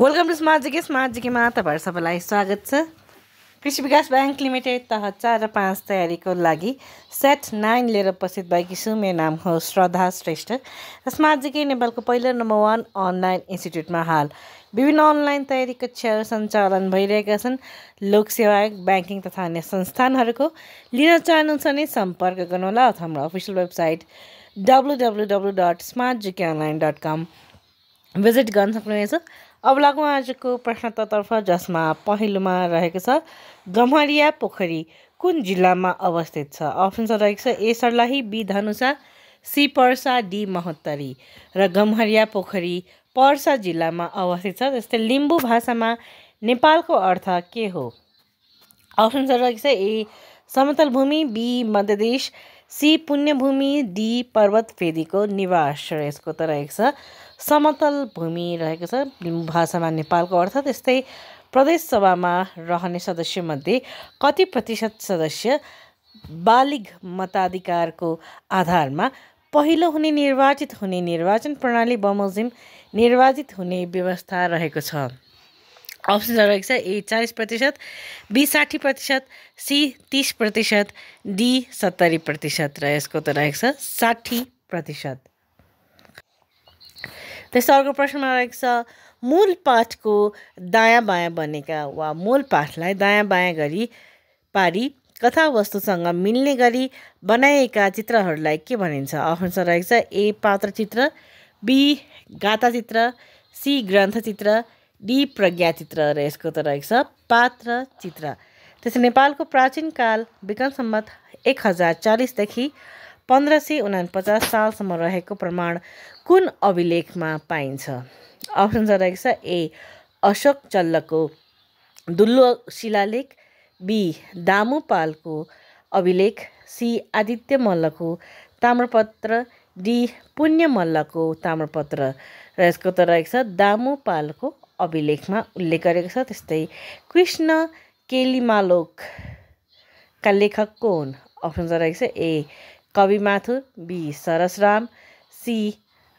Welcome to smart GK मा तपाईहरु सबैलाई स्वागत छ। कृषि विकास बैंक लिमिटेड तह 4 र 5 तयारीको लागि सेट 9 लिएर उपस्थित भएकी छु। मेरो नाम हो श्रद्धा श्रेष्ठ। स्मार्ट जीके नेपालको पहिलो नम्बर 1 अनलाइन इन्स्टिट्युटमा हाल विभिन्न अनलाइन तयारी कक्षाहरु सञ्चालन भइरहेका छन्। लोकसेवा बैंकिङ तथा अन्य संस्थानहरुको लिन चाहनुहुन्छ भने सम्पर्क गर्नुहोला अथवा हाम्रो अफिसियल वेबसाइट www.smartgkonline.com भिजिट गर्न सक्नुहुनेछ। अब लागौँ आजको प्रश्नतर्फ, जसमा पहिलोमा रहेको छ गम्हरिया पोखरी कुन जिल्लामा अवस्थित छ। अप्सनहरु रहेको छ A Sarlahi, B Dhanusha, C Parsa, D Mahottari. र गम्हरिया पोखरी पर्सा जिल्लामा अवस्थित छ। जस्तै लिम्बू भाषामा नेपालको अर्थ के हो। अप्सनहरु रहेको छ ए समतल भूमि, बी मध्यदेश, सी पुण्यभूमि, डी पर्वत फेदीको निवास। यसको त रहेको छ समतल भूमि रहेको छ। लिम्बू भाषामा नेपालको अर्थ। त्यस्तै प्रदेश सभामा रहने सदस्यमध्ये कति प्रतिशत सदस्य बालिग मताधिकारको आधारमा पहिलो हुने निर्वाचित हुने निर्वाचन प्रणाली बमोजिम निर्वाचित हुने व्यवस्था रहेको छ। अप्सन रहेको छ ए 40%, बी 60%, सी 30%, डी 70%। र यसको त रहेको छ 60%। त्यसै अर्को प्रश्नमा रहेको छ मूल पाठको दायाँ बायाँ बनेका वा मूल पाठलाई दायाँ बायाँ गरी पारी कथावस्तुसँग मिल्ने गरी बनाइएका चित्रहरूलाई के भनिन्छ। अप्सन रहेको छ ए पात्र चित्र, बी गाथा चित्र, सी ग्रन्थ चित्र, डी प्रज्ञा चित्र। र यसको त रहेको छ पात्र चित्र। त्यसै नेपालको प्राचीन काल विक्रम सम्वत 1040 देखि 1549 सालसम्म रहेको प्रमाण कुन अभिलेखमा पाइन्छ। अप्सन रहेको छ ए अशोक चल्लको दुल्लो शिलालेख, बी दामुपालको अभिलेख, सी आदित्य मल्लको ताम्रपत्र, डी पुण्य मल्लको ताम्रपत्र। र यसको त रहेको छ दामुपालको अभिलेखमा उल्लेख गरेको छ। त्यस्तै कृष्ण केलिमालोकका लेखक को हुन्। अप्सन रहेको छ A Kavimathur, B Sarsaram, C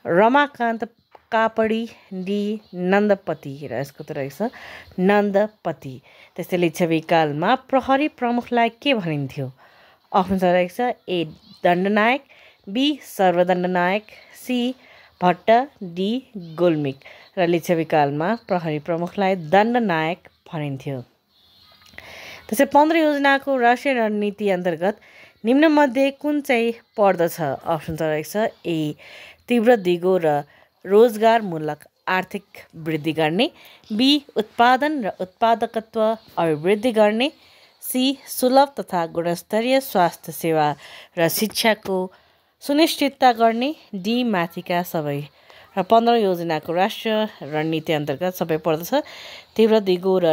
Ramakant Kapadi, D Nandapati. र यसको त रहेको छ नन्दपति। त्यस्तै लिच्छवी कालमा प्रहरी प्रमुखलाई के भनिन्थ्यो। अप्सन रहेको छ ए दण्डनायक, बी सर्वदण्डनायक, सी भट्ट, डी गुल्मिक। र लिच्छवी कालमा प्रहरी प्रमुखलाई दण्डनायक भनिन्थ्यो। त्यसै 15 योजनाको राष्ट्रिय रणनीति अन्तर्गत निम्नमध्ये कुन चाहिँ पर्दछ। अप्सन रहेको छ ए तीव्र दिगो र रोजगारमूलक आर्थिक वृद्धि गर्ने, बी उत्पादन र उत्पादकत्व अभिवृद्धि गर्ने, सी सुलभ तथा गुणस्तरीय स्वास्थ्य सेवा र शिक्षाको सुनिश्चितता गर्ने, डी माथिका सबै। र 15 योजनाको राष्ट्रिय रणनीति अन्तर्गत सबै पर्दछ तीव्र दिगो र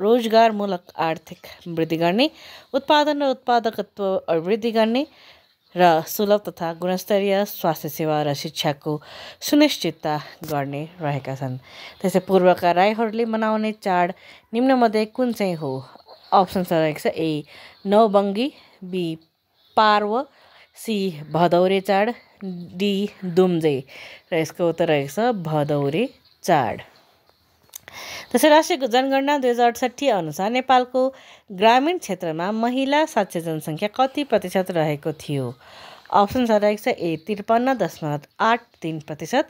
रोजगारमूलक आर्थिक वृद्धि गर्ने, उत्पादन र उत्पादकत्व अभिवृद्धि गर्ने, र सुलभ तथा गुणस्तरीय स्वास्थ्य सेवा र शिक्षाको सुनिश्चितता गर्ने रहेका छन्। त्यसै पूर्वका राईहरूले मनाउने चाड निम्नमध्ये कुन चाहिँ हो। अप्सन रहेको छ ए नौबङ्गी, बी पार्व, सी भदौरे चाड, डी दुम्जे। र यसको उत्तर रहेको छ भदौरे चाड। त्यसै राष्ट्रिय जनगणना 2068 अनुसार नेपालको ग्रामीण क्षेत्रमा महिला साक्षर जनसङ्ख्या कति प्रतिशत रहेको थियो। अप्सन रहेको छ ए 53.83%,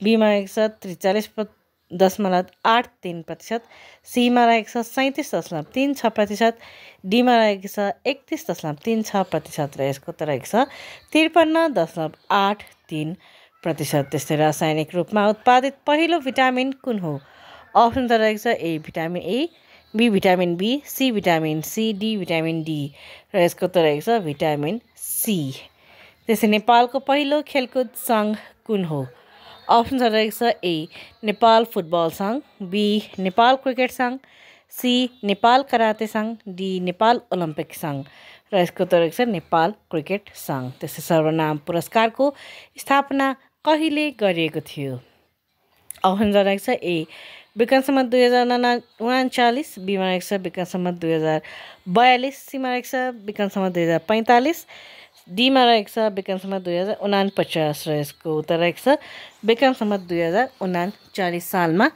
बीमा रहेको छ 43.83%, सीमा रहेको छ 37.36%, डीमा रहेको छ 31.36%। र यसको त रहेको छ 53.83%। त्यस्तै रासायनिक रूपमा उत्पादित पहिलो भिटामिन कुन हो। अप्सन रहेको छ A vitamin A, B vitamin B, C vitamin C, D vitamin D. र यसको त रहेको छ भिटामिन सी। त्यसै नेपालको पहिलो खेलकुद सङ्घ कुन हो। अप्सन रहेको छ ए नेपाल फुटबल सङ्घ, बी नेपाल क्रिकेट सङ्घ, सी नेपाल कराते सङ्घ, डी नेपाल ओलम्पिक सङ्घ। र यसको त रहेको छ नेपाल क्रिकेट सङ्घ। त्यसै सर्वनाम पुरस्कारको स्थापना कहिले गरिएको थियो। अप्सन रहेको छ ए विक्रम सम्वत 2039, बीमा रहेको छ विक्रम सम्वत 2042, सीमा रहेको छ विक्रम सम्वत 2045, डीमा रहेको छ विक्रमसम्म 2049 र यसको उत्तर रहेको छ विक्रमसम्म 2039 सालमा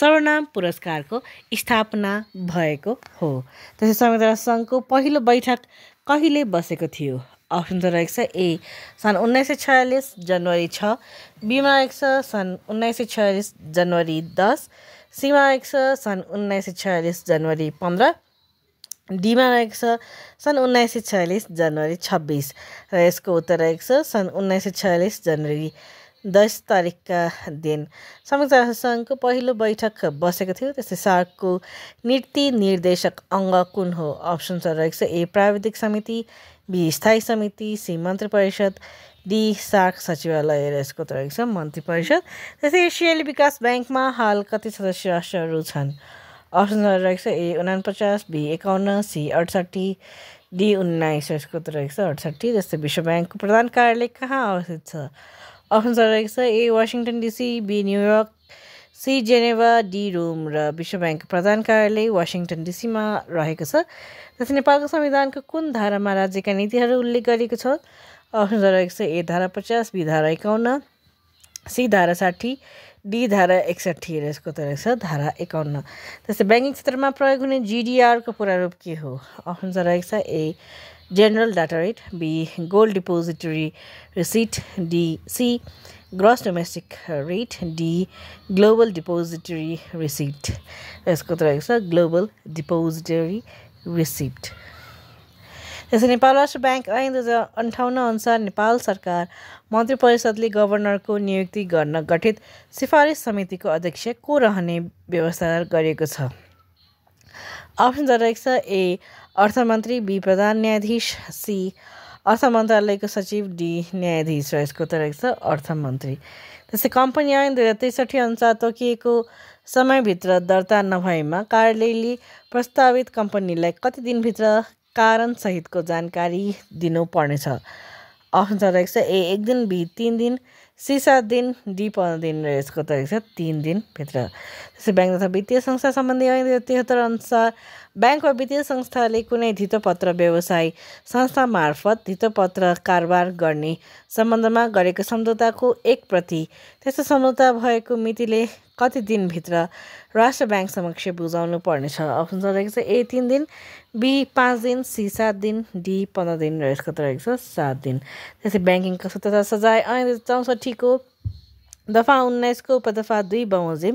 सर्वनाम पुरस्कारको स्थापना भएको हो। त्यसै संविधान संघको पहिलो बैठक कहिले बसेको थियो? अप्सन त रहेको छ ए सन् 1946 जनवरी 6, बीमा रहेको छ सन् 1946 जनवरी 10, सीमा रहेको छ सन् 1946 जनवरी 15, डीमा रहेको छ सन् 1946 जनवरी 26 र यसको उत्तर रहेको छ सन् 1946 जनवरी 10 तारिकका दिन संयुक्त राष्ट्रसङ्घको पहिलो बैठक बसेको थियो। त्यसै सार्कको नीति निर्देशक अङ्ग कुन हो? अप्सनहरू रहेको छ ए प्राविधिक समिति, बी स्थायी समिति, सी मन्त्री परिषद, डी सार्क सचिवालय र यसको उत्तर रहेको छ मन्त्री परिषद। त्यसै एसियाली विकास ब्याङ्कमा हाल कति सदस्य राष्ट्रहरू छन्? अप्सनहरू रहेको छ ए 49, बी 51, सी 68, डी 19 र यसको उत्तर रहेको छ 68। जस्तै विश्व ब्याङ्कको प्रधान कार्यालय कहाँ अवस्थित छ? अप्सन रहेको छ A Washington DC, B New York, C Geneva, D Rome र विश्व ब्याङ्क प्रधान कार्यालय वाशिङटन डिसीमा रहेको छ। जस्तै नेपालको संविधानको कुन धारामा राज्यका नीतिहरू उल्लेख गरिएको छ? अप्सन रहेको छ ए धारा 50, बी धारा 51, सी धारा 60, डी धारा 61 र यसको उत्तर रहेको छ धारा 51। जस्तै ब्याङ्किङ क्षेत्रमा प्रयोग हुने जिडिआरको पूरा रूप के हो? अप्सन रहेको छ ए General Data Rate, B Gold Depository Receipt, D C Gross Domestic Rate, D Global Depository Receipt। यसको उत्तर रहेको छ Global Depository Receipt। त्यसै नेपाल राष्ट्र ब्याङ्क ऐन 2058 अनुसार नेपाल सरकार मन्त्री परिषदले गभर्नरको नियुक्ति गर्न गठित सिफारिस समितिको अध्यक्ष को रहने व्यवस्था गरिएको छ? अप्सन रहेको छ ए अर्थमन्त्री, बी प्रधान न्यायाधीश, सी अर्थ मन्त्रालयको सचिव, डी न्यायाधीश र यसको उत्तर रहेको छ अर्थमन्त्री। त्यसै कम्पनी ऐन 2063 अनुसार तोकिएको समयभित्र दर्ता नभएमा कार्यालयले प्रस्तावित कम्पनीलाई कति दिनभित्र कारणसहितको जानकारी दिनुपर्नेछ? अप्सन रहेको छ ए 1 दिन, बी 3 दिन, सी 7 दिन, डी 15 दिन र यसको उत्तर रहेको छ 3 दिनभित्र। त्यसै ब्याङ्क तथा वित्तीय संस्था सम्बन्धी ऐन 73 अनुसार ब्याङ्क वा वित्तीय संस्थाले कुनै धितोपत्र व्यवसाय संस्था मार्फत धितोपत्र कारोबार गर्ने सम्बन्धमा गरेको सम्झौताको एक प्रति त्यस्तो सम्झौता भएको मितिले कति दिनभित्र राष्ट्र ब्याङ्क समक्ष बुझाउनु पर्नेछ? अप्सन रहेको छ ए 3 दिन, बी 5 दिन, सी 7 दिन, डी 15 दिन र यसको उत्तर रहेको छ 7 दिन। त्यसै ब्याङ्किङ तथा सजाय ऐन 64 को दफा 19 को उपदफा 2 बमोजिम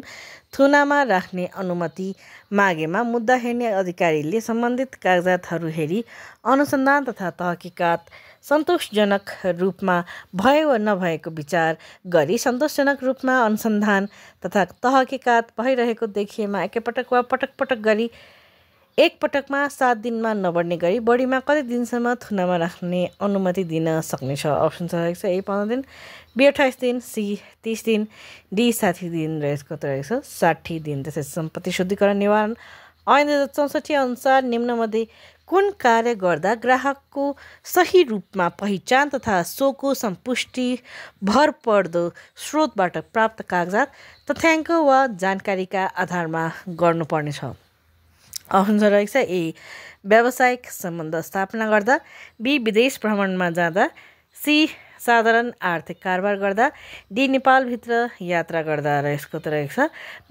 थुनामा राख्ने अनुमति मागेमा मुद्दा हेर्ने अधिकारीले सम्बन्धित कागजातहरू हेरी अनुसन्धान तथा तहकिकात सन्तोषजनक रूपमा भयो वा नभएको विचार गरी सन्तोषजनक रूपमा अनुसन्धान तथा तहकिकात भइरहेको देखिएमा एकपटक वा पटक पटक गरी एक पटकमा 7 दिनमा नबढ्ने गरी बढीमा कति दिनसम्म थुनामा राख्ने अनुमति दिन सक्नेछ? अप्सन रहेको छ ए 15 दिन, बी 28 दिन, सी 30 दिन, डी 60 दिन र यसको उत्तर रहेको छ 60 दिन। त्यसै सम्पत्ति शुद्धिकरण निवारण ऐन 2064 अनुसार निम्नमध्ये कुन कार्य गर्दा ग्राहकको सही रूपमा पहिचान तथा सोको सम्पुष्टि भरपर्दो स्रोतबाट प्राप्त कागजात तथ्याङ्क वा जानकारीका आधारमा गर्नुपर्नेछ? अप्सन रहेको छ ए व्यावसायिक सम्बन्ध स्थापना गर्दा, बी विदेश भ्रमणमा जाँदा, सी साधारण आर्थिक कारोबार गर्दा, डी नेपालभित्र यात्रा गर्दा र यसको उत्तर रहेको छ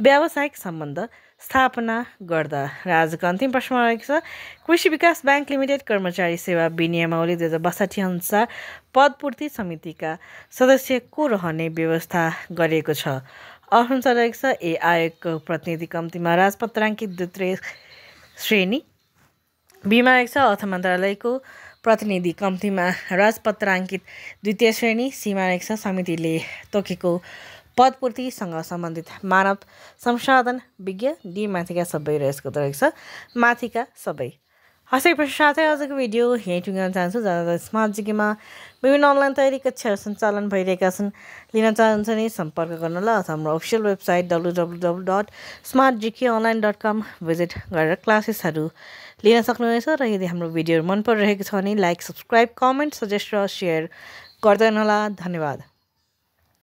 व्यावसायिक सम्बन्ध स्थापना गर्दा। र आजको अन्तिम प्रश्न रहेको छ कृषि विकास ब्याङ्क लिमिटेड कर्मचारी सेवा विनियमावली 2062 अनुसार पदपूर्ति समितिका सदस्य को रहने व्यवस्था गरिएको छ? अप्सन रहेको छ ए आयोगको प्रतिनिधि कम्तीमा राजपत्राङ्कित द्वितीय श्रेणी, बीमा रहेको छ अर्थ मन्त्रालयको प्रतिनिधि कम्तीमा राजपत्राङ्कित द्वितीय श्रेणी, सीमा रहेको छ समितिले तोकेको पदपूर्तिसँग सम्बन्धित मानव संसाधन विज्ञ, डी माथिका सबै र यसको उत्तर रहेको छ माथिका सबै। हसै प्रश्न साथै आजको भिडियो यहीँ टुङ्गाउन चाहन्छु। जहाँ स्मार्ट जीकेमा विभिन्न अनलाइन तयारी कक्षाहरू सञ्चालन भइरहेका छन्, लिन चाहन्छ भने सम्पर्क गर्नुहोला अथवा हाम्रो अफिसियल वेबसाइट www.smartgkonline.com भिजिट गरेर क्लासेसहरू लिन सक्नुहुनेछ। र यदि हाम्रो भिडियोहरू मन परिरहेको छ भने लाइक, सब्सक्राइब, कमेन्ट, सजेस्ट र सेयर गर्दै हुनुहोला। धन्यवाद।